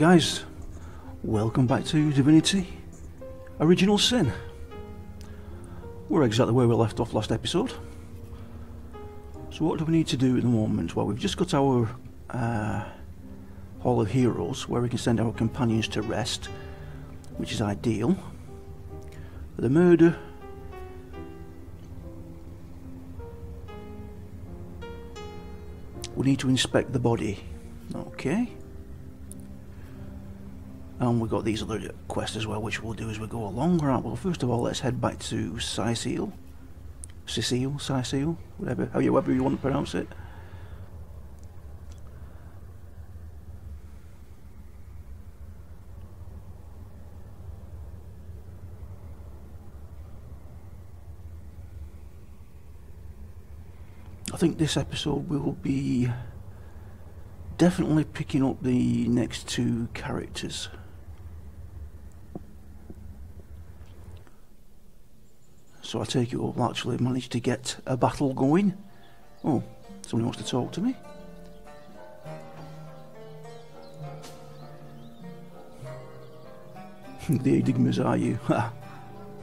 guys, welcome back to Divinity: Original Sin. We're exactly where we left off last episode. So what do we need to do at the moment? Well, we've just got our Hall of Heroes, where we can send our companions to rest, which is ideal. The murder... we need to inspect the body. Okay. And we've got these other quests as well, which we'll do as we go along. Right, well, first of all, let's head back to Cyseal. Cyseal, whatever, however you want to pronounce it. I think this episode we will be definitely picking up the next two characters. So I take it we'll actually manage to get a battle going. Oh, somebody wants to talk to me. The enigmas, are you? Ha!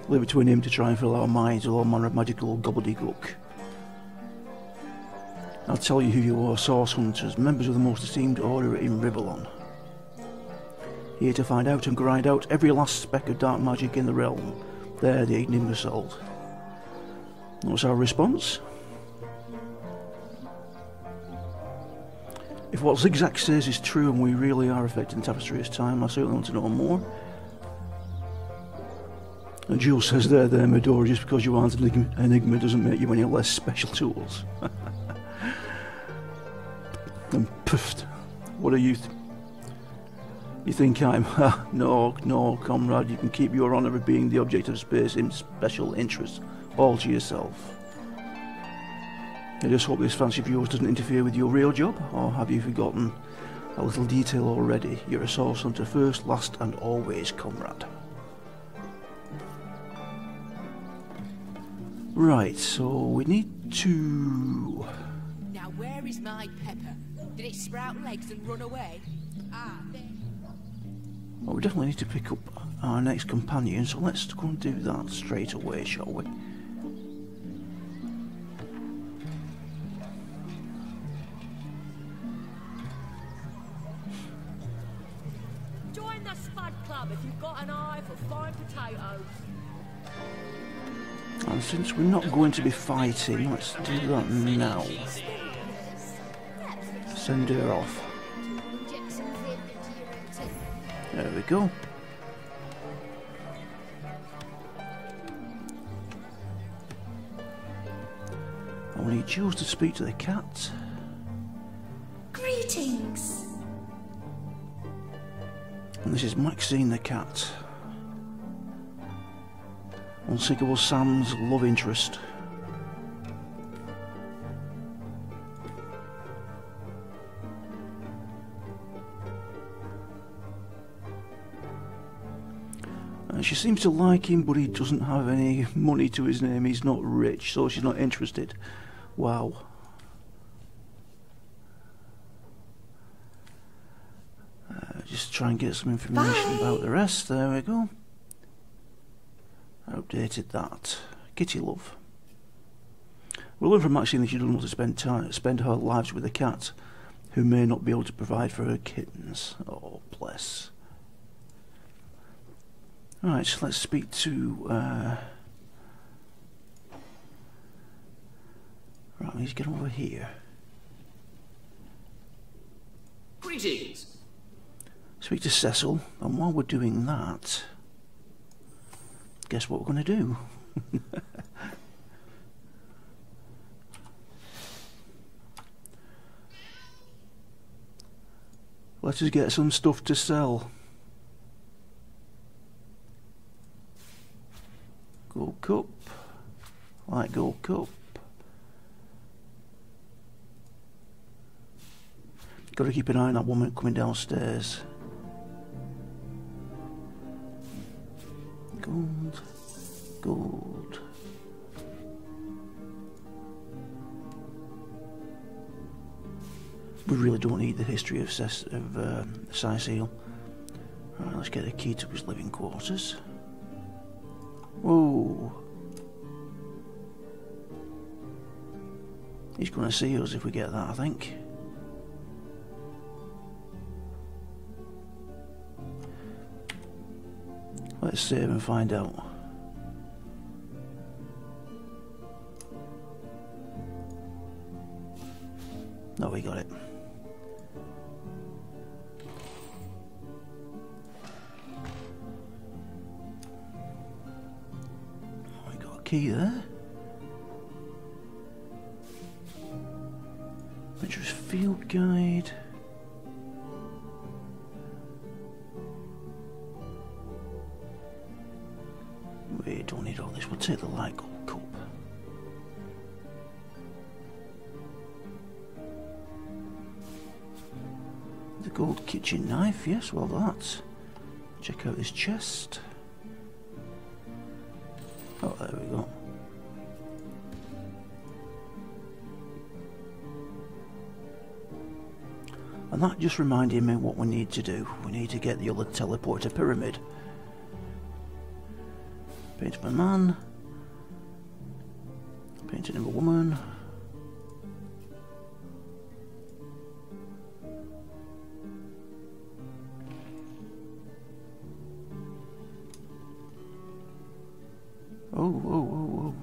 Leave it to a name to try and fill our minds with all manner of magical gobbledygook. I'll tell you who you are, source hunters, members of the most esteemed order in Rivalon. Here to find out and grind out every last speck of dark magic in the realm. They're the enigmas sold. What's our response? If what Zixzax says is true and we really are affecting the tapestry this time, I certainly want to know more. And Jules says there, Midori, just because you aren't an enigma doesn't make you any less special to us. And puffed. What are you... You think I'm... no, comrade, you can keep your honour of being the object of space in special interest all to yourself. I just hope this fancy of yours doesn't interfere with your real job, or have you forgotten a little detail already? You're a source hunter first, last and always, comrade. Right, so we need to... Now where is my pepper? Did it sprout legs and run away? Ah, there. Well, we definitely need to pick up our next companion, so let's go and do that straight away, shall we? Join the Spud Club if you've got an eye for fine potatoes. And since we're not going to be fighting, let's do that now. Send her off. There we go. I will need Jules to speak to the cat. Greetings. And this is Maxine the cat. Unsinkable Sam's love interest. She seems to like him, but he doesn't have any money to his name. He's not rich, so she's not interested. Wow. Just try and get some information about the rest. There we go. I updated that. Kitty love. We'll learn from Maxine that she doesn't want to spend her lives with a cat who may not be able to provide for her kittens. Oh, bless. Alright, so let's speak to, right, let's get over here. Greetings! Speak to Cecil, and while we're doing that, guess what we're going to do? Let's just get some stuff to sell. Gold cup, light gold cup. Gotta keep an eye on that woman coming downstairs. Gold, gold. We really don't need the history of Cyseal. Let's get a key to his living quarters. Whoa. He's going to see us if we get that, I think. Let's save and find out. No, we got it. We got a key there. Adventurous field guide. We don't need all this. We'll take the light gold cup. The gold kitchen knife. Yes, well that. Check out his chest. Oh, there we go. And that just reminded me what we need to do. We need to get the other teleporter pyramid. Painted by man. Painted by woman. Oh, oh, oh, oh.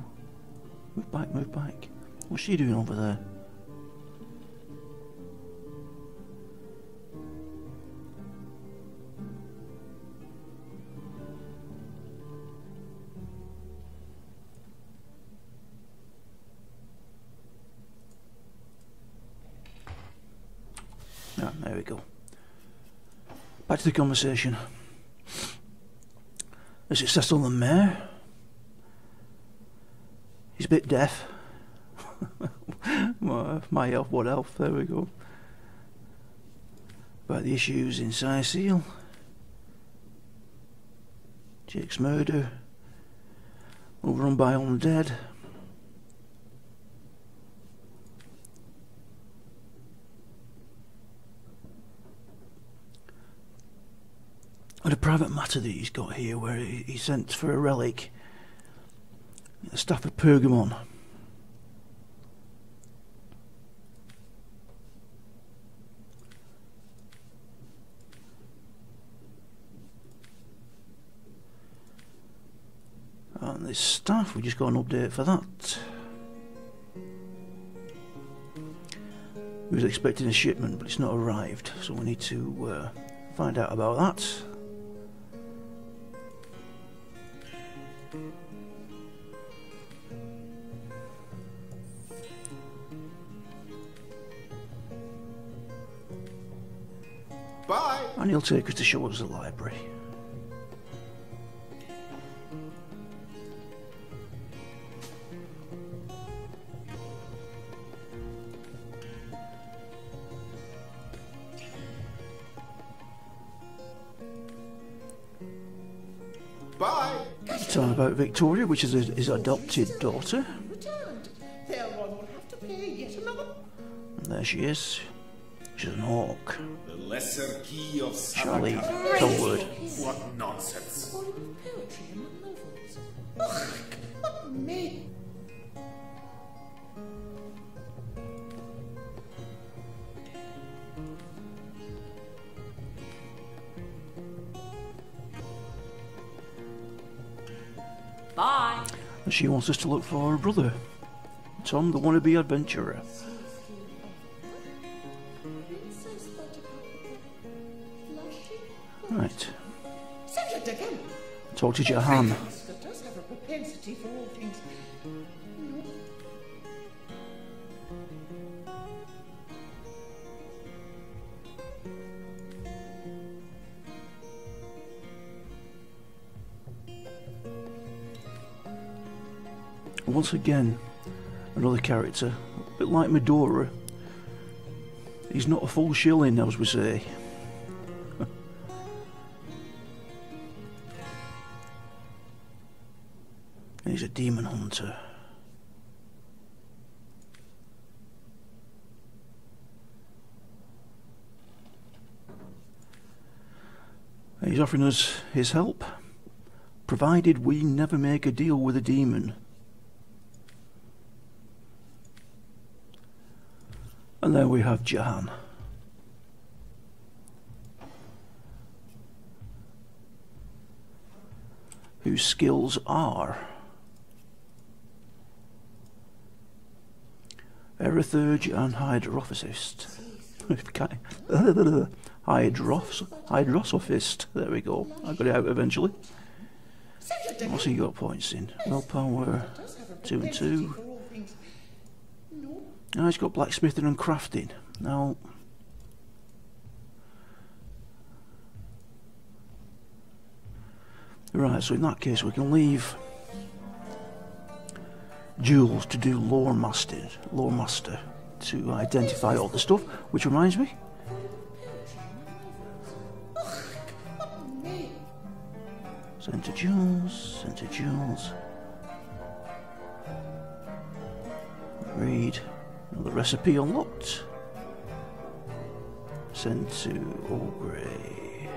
Move back, move back. What's she doing over there? Back to the conversation. Is it Cecil the Mayor? He's a bit deaf. My elf, what elf, there we go. About the issues in Cyseal. Jake's murder. Overrun by undead. And a private matter that he's got here where he sent for a relic. The Staff of Pergamon. And this staff, we just got an update for that. We was expecting a shipment, but it's not arrived, so we need to find out about that. Bye. And he'll take us to show us the library. Bye. Tell him about Victoria, which is his adopted daughter. And there she is. She's an hawk. Lesser Key of Sanca. What nonsense. Bye. And she wants us to look for her brother, Tom, the wannabe adventurer. Right. Talk to Jahan. Once again, another character, a bit like Midori. He's not a full shilling, as we say. He's a demon hunter. He's offering us his help, provided we never make a deal with a demon. And there we have Jahan. Whose skills are Aerotheurge and Hydrosophist. Hydrosophist. There we go. I got it out eventually. What's he got points in? Willpower, 2 and 2. Now he's got blacksmithing and crafting. Now. Right, so in that case we can leave Jules to do Lore Master to identify all the stuff, which reminds me. Send to Jules, send to Jules. Read another recipe unlocked. Send to Olgrey.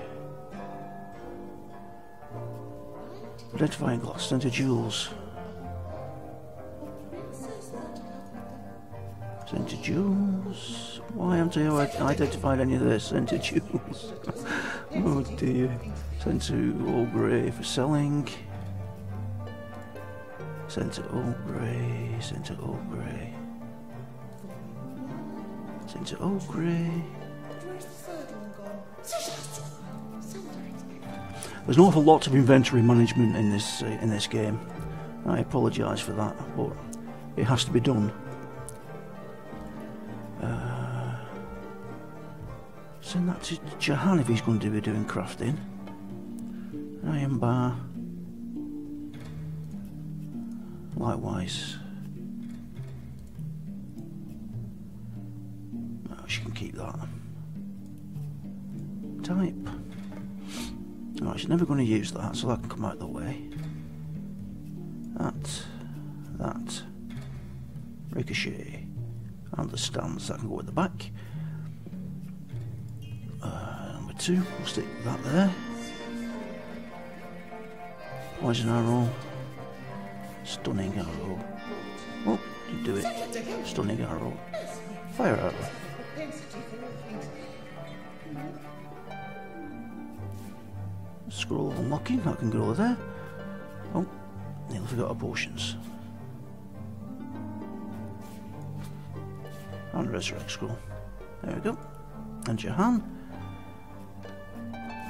Identifying glass, send to Jules. Send to Jules. Why haven't I identified any of this? Send to Jules. Oh dear. Send to Aubrey for selling. Send to Aubrey. Send to Aubrey. Send to Aubrey. There's an awful lot of inventory management in this game. I apologise for that, but it has to be done. Send that to Jahan if he's going to be doing crafting. Iron bar. Likewise. Oh, she can keep that. Type. Right, she's never going to use that, so that can come out the way. That, ricochet, and the stands, that can go at the back. Number 2, we'll stick that there. Poison arrow, stunning arrow. Oh, you do it. Stunning arrow, fire arrow. Scroll unlocking, that can go over there. Oh, nearly forgot our potions. And resurrect scroll. There we go. And Jahan.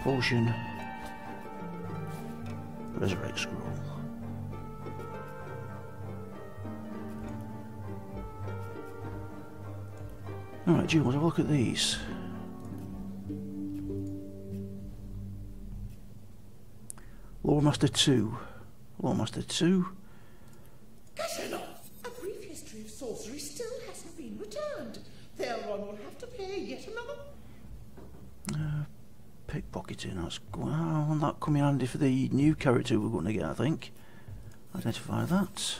Potion. Resurrect scroll. Alright, Jules, have a look at these. Lore Master 2. Gashenoth! A brief history of sorcery still hasn't been returned. Thereon will have to pay yet another. Pickpocketing, that's well, that come in handy for the new character we're going to get, I think. Identify that.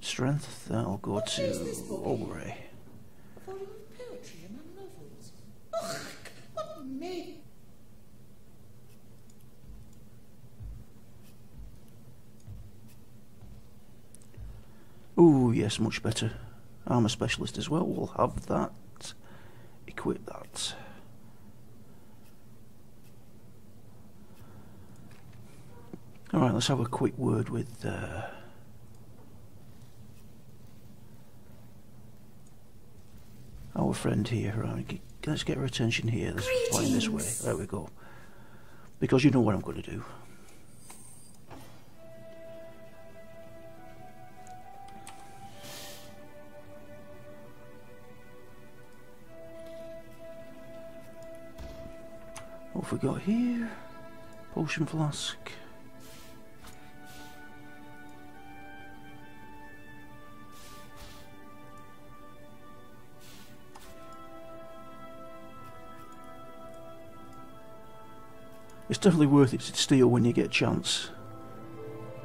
Strength, that'll go to Aubrey. Oh yes, much better. I'm a specialist as well. We'll have that. Equip that. All right, let's have a quick word with our friend here. Right, let's get her attention here. Let's find this way. There we go. Because you know what I'm going to do. What have we got here? Potion flask. It's definitely worth it to steal when you get a chance.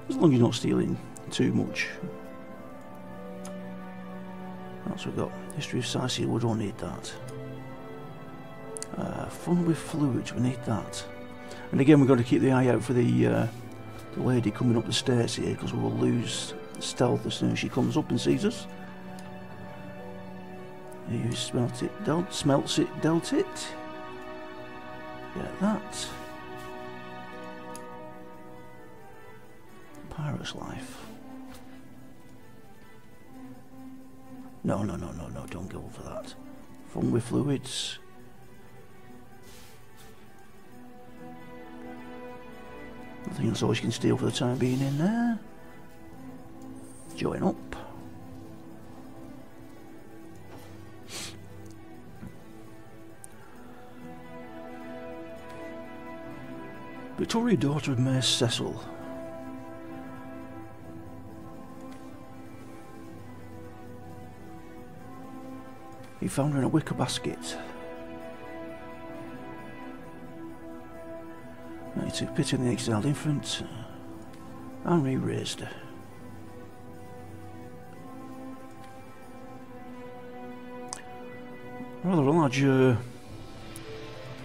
As long as you're not stealing too much. That's what we've got. History of Cyseal, we don't need that. Fun with fluids, we need that. And again, we've got to keep the eye out for the lady coming up the stairs here, because we will lose stealth as soon as she comes up and sees us. You smelt it, smelts it, dealt it. Get that. Pirate's life. No, no, no, no, no, don't go for that. Fun with fluids. I think that's all she can steal for the time being in there. Join up. Victoria, daughter of Mayor Cecil. He found her in a wicker basket. He took pity on the exiled infant and re-raised her. Rather a large...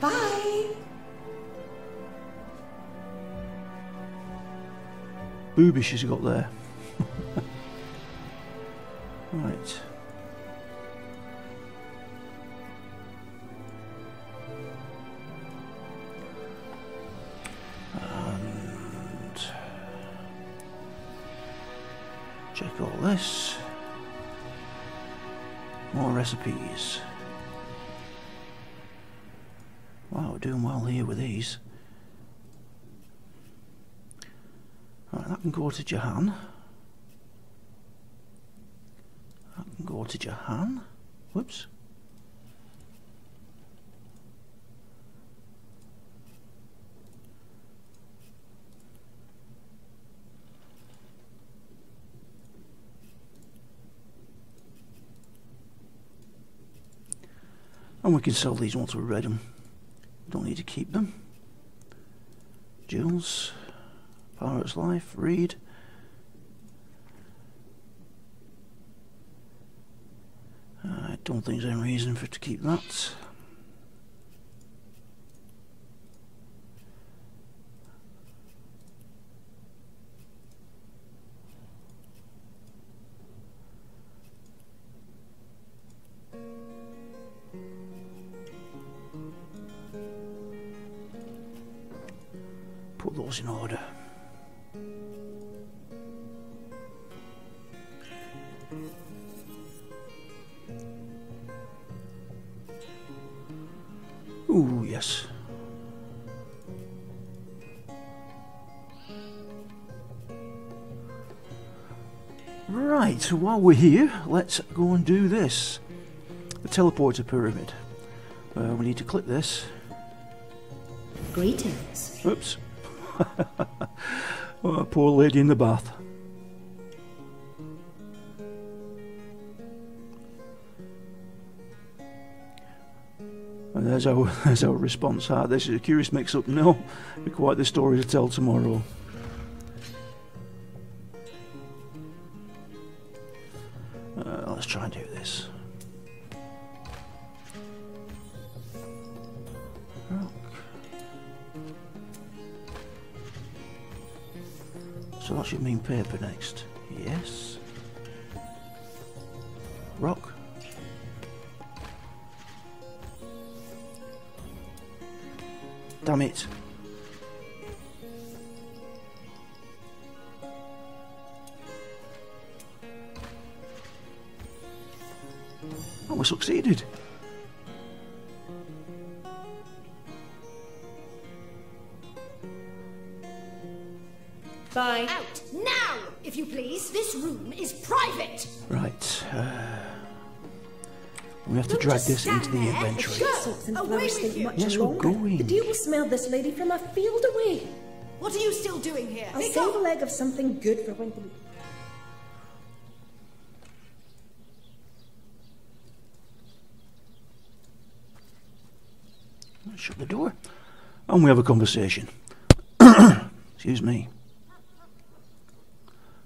Bye! Booby she's got there. Right. This. More recipes. Wow, doing well here with these. Right, that can go to Jahan. That can go to Jahan. Whoops. And we can sell these once we've read them. Don't need to keep them. Jules, Pirate's Life, read. I don't think there's any reason for it to keep that. In order. Ooh, yes. Right, so while we're here, let's go and do this. The teleporter pyramid. We need to click this. Greetings. Oops. Oh, poor lady in the bath. And there's our response. Ah, this is a curious mix-up. No, be quite the story to tell tomorrow. Let's try and do this. So that should mean paper next. Yes. Rock. Damn it. Oh, we succeeded. Bye. Out now, if you please. This room is private. Right. We have to drag this into the inventory. Yes, we're going. The devil smelled this lady from a field away. What are you still doing here? I'll save a leg of something good for when. Shut the door, and we have a conversation. Excuse me.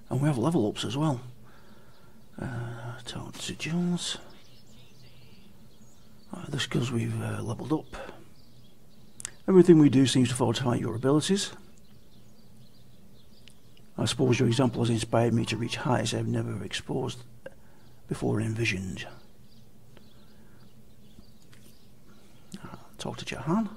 And we have level ups as well. Talk to Jules. This because we've leveled up. Everything we do seems to fortify your abilities. I suppose your example has inspired me to reach heights I've never exposed before envisioned. I'll talk to Jahan.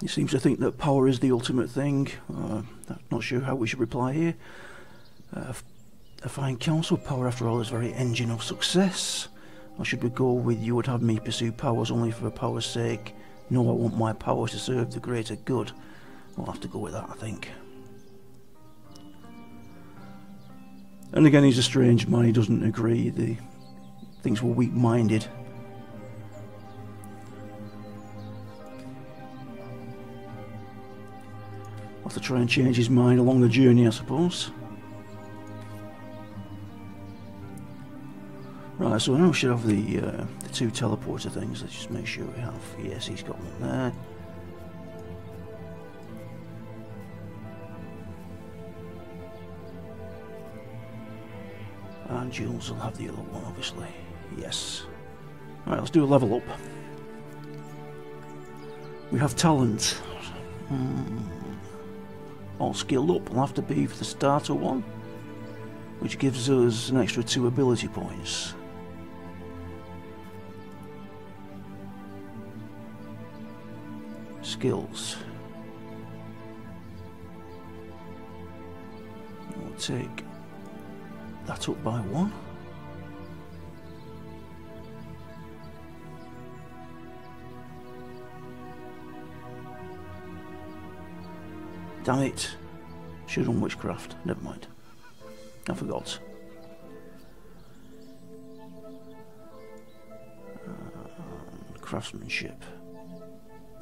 He seems to think that power is the ultimate thing. I'm not sure how we should reply here. A fine counsel, power after all is the very engine of success. Or should we go with you would have me pursue powers only for power's sake? No, I want my power to serve the greater good. I'll have to go with that, I think. And again, he's a strange man, he doesn't agree. The things were weak-minded. To try and change his mind along the journey, I suppose. Right, so now we should have the two teleporter things. Let's just make sure we have. Yes, he's got one there. And Jules will have the other one, obviously. Yes. Right, let's do a level up. We have talent. All skilled up will have to be for the starter one, which gives us an extra 2 ability points. Skills. We'll take that up by 1. Damn it. Should on witchcraft. Never mind. I forgot. Craftsmanship.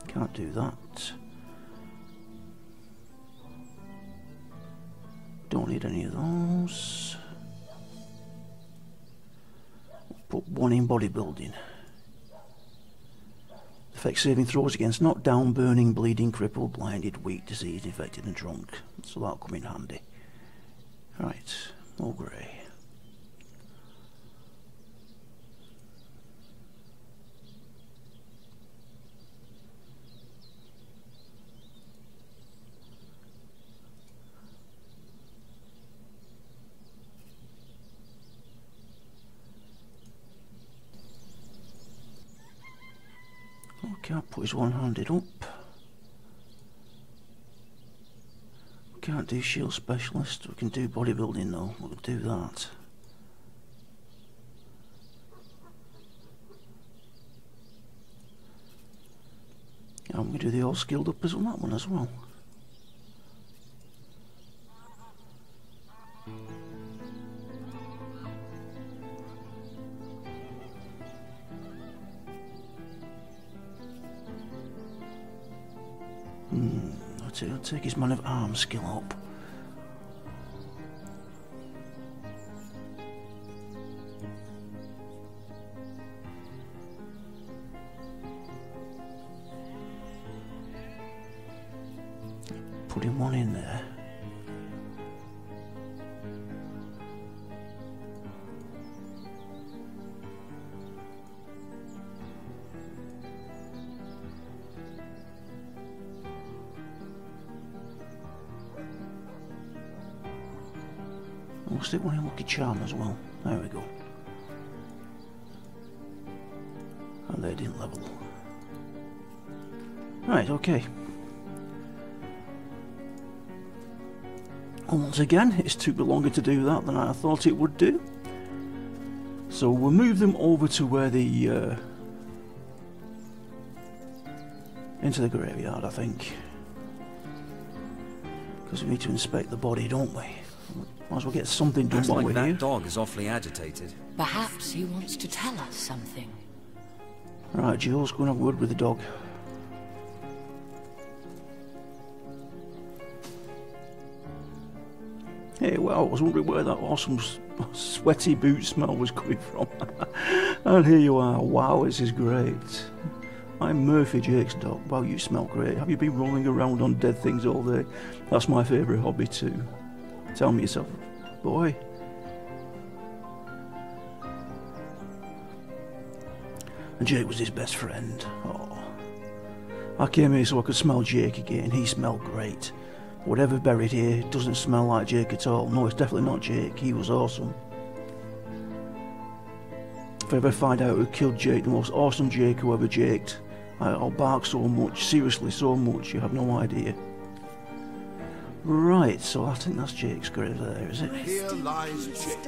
Can't do that. Don't need any of those. Put 1 in bodybuilding. Effect saving throws against knocked down, burning, bleeding, crippled, blinded, weak, diseased, infected and drunk. So that'll come in handy. Right, Olgrey. Can't put his one-handed up. Can't do shield specialist. We can do bodybuilding though. We'll do that. I'm going to do the all skilled uppers on that one as well. I'll take his man of arms skill up. Put him 1 in there. Stick 1 in Lucky Charm as well. There we go. And they didn't level. Right, okay. And once again, it's took me longer to do that than I thought it would do. So we'll move them over to where the into the graveyard, I think. Because we need to inspect the body, don't we? Might as well get something done while we're here. That dog is awfully agitated. Perhaps he wants to tell us something. Right, Jules, go and have a word with the dog. Hey, well, I was wondering where that awesome sweaty boot smell was coming from. And here you are. Wow, this is great. I'm Murphy, Jake's dog. Wow, you smell great. Have you been rolling around on dead things all day? That's my favourite hobby too. Tell me yourself, boy. And Jake was his best friend. Oh. I came here so I could smell Jake again. He smelled great. Whatever buried here doesn't smell like Jake at all. No, it's definitely not Jake. He was awesome. If I ever find out who killed Jake, the most awesome Jake who ever Jaked, I'll bark so much, seriously so much, you have no idea. Right, so I think that's Jake's grave there, is it? Here lies Jake.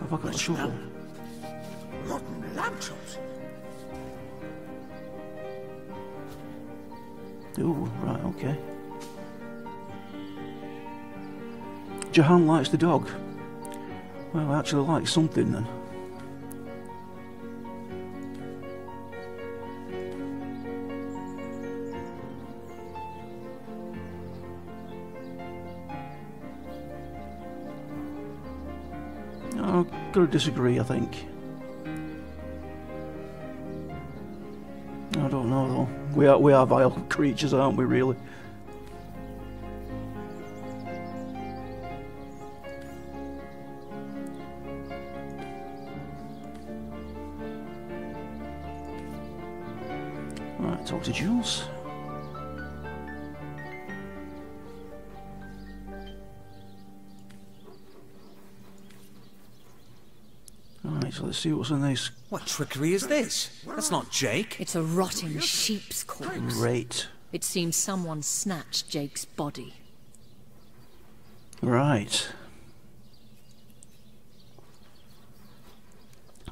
Have I got a shovel? Rotten lamb chops. Ooh, right, okay. Jahan likes the dog. Well, I actually like something then. I've got to disagree, I think. I don't know though. We are vile creatures, aren't we, really? Right, talk to Jules. Alright, so let's see what's in this. What trickery is this? That's not Jake. It's a rotting sheep's corpse. Great. It seems someone snatched Jake's body. Right.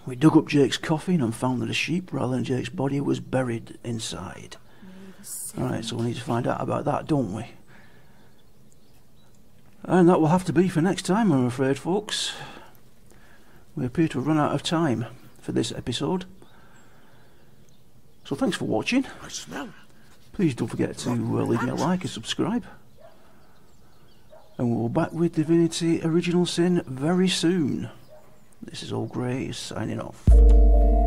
We dug up Jake's coffin and found that a sheep rather than Jake's body was buried inside. Alright, so we need to find out about that, don't we? And that will have to be for next time, I'm afraid, folks. We appear to have run out of time for this episode. So thanks for watching. Please don't forget to leave me a like and subscribe. And we'll be back with Divinity Original Sin very soon. This is Olgrey signing off.